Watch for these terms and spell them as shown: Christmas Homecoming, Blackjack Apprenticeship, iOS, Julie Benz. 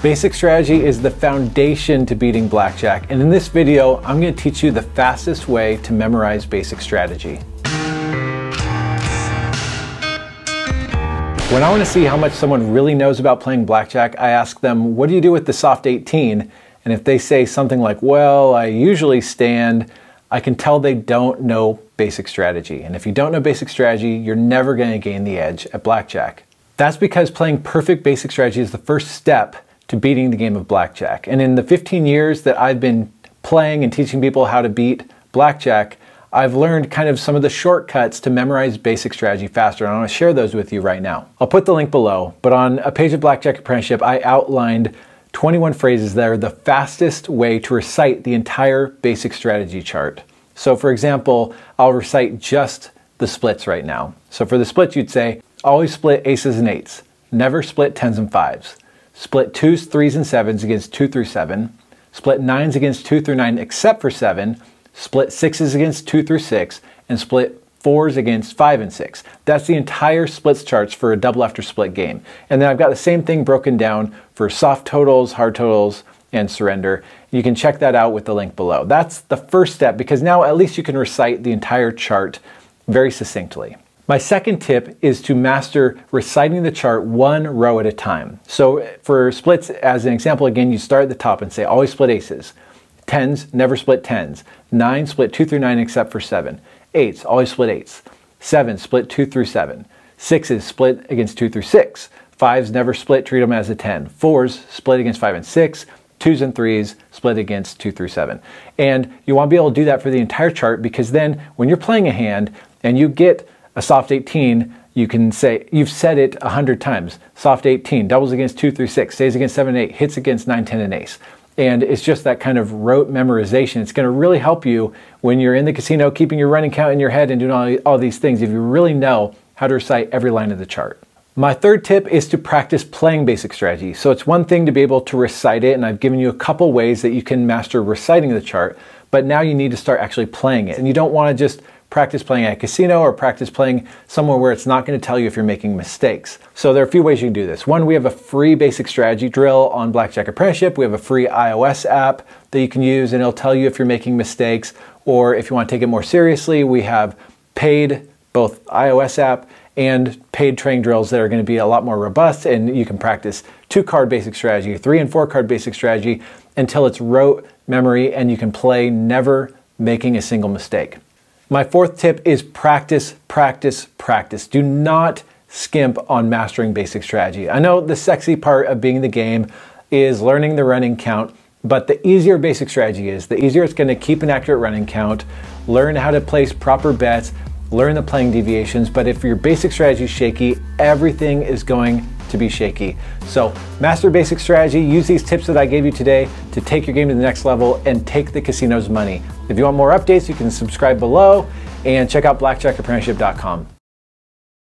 Basic strategy is the foundation to beating blackjack, and in this video, I'm going to teach you the fastest way to memorize basic strategy. When I want to see how much someone really knows about playing blackjack, I ask them, what do you do with the soft 18? And if they say something like, well, I usually stand, I can tell they don't know basic strategy. And if you don't know basic strategy, you're never going to gain the edge at blackjack. That's because playing perfect basic strategy is the first step to beating the game of blackjack. And in the 15 years that I've been playing and teaching people how to beat blackjack, I've learned kind of some of the shortcuts to memorize basic strategy faster, and I want to share those with you right now. I'll put the link below, but on a page of Blackjack Apprenticeship, I outlined 21 phrases that are the fastest way to recite the entire basic strategy chart. So for example, I'll recite just the splits right now. So for the splits, you'd say, always split aces and eights, never split tens and fives. Split 2s, 3s, and 7s against 2 through 7. Split 9s against 2 through 9 except for 7. Split 6s against 2 through 6. And split 4s against 5 and 6. That's the entire splits charts for a double after split game. And then I've got the same thing broken down for soft totals, hard totals, and surrender. You can check that out with the link below. That's the first step because now at least you can recite the entire chart very succinctly. My second tip is to master reciting the chart one row at a time. So for splits, as an example, again, you start at the top and say, always split aces. Tens, never split tens. Nine, split 2 through 9 except for 7. Eights, always split eights. 7, split 2 through 7. 6s, split against 2 through 6. 5s, never split, treat them as a 10. 4s, split against 5 and 6. 2s and 3s split against 2 through 7. And you want to be able to do that for the entire chart because then when you're playing a hand and you get a soft 18, you can say, you've said it 100 times. Soft 18, doubles against 2 through 6, stays against 7 and 8, hits against 9, 10, and ace. And it's just that kind of rote memorization. It's going to really help you when you're in the casino, keeping your running count in your head and doing all these things if you really know how to recite every line of the chart. My third tip is to practice playing basic strategy. So it's one thing to be able to recite it, and I've given you a couple ways that you can master reciting the chart, but now you need to start actually playing it. And you don't want to just practice playing at a casino or practice playing somewhere where it's not going to tell you if you're making mistakes. So there are a few ways you can do this. One, we have a free basic strategy drill on Blackjack Apprenticeship. We have a free iOS app that you can use, and it'll tell you if you're making mistakes, or if you want to take it more seriously, we have paid, both iOS app and paid training drills that are going to be a lot more robust, and you can practice 2-card basic strategy, 3 and 4-card basic strategy until it's rote memory and you can play never making a single mistake. My fourth tip is practice, practice, practice. Do not skimp on mastering basic strategy. I know the sexy part of being in the game is learning the running count, but the easier basic strategy is, the easier it's going to keep an accurate running count, learn how to place proper bets, learn the playing deviations, but if your basic strategy is shaky, everything is going to be shaky. So master basic strategy, use these tips that I gave you today to take your game to the next level and take the casino's money. If you want more updates, you can subscribe below and check out blackjackapprenticeship.com.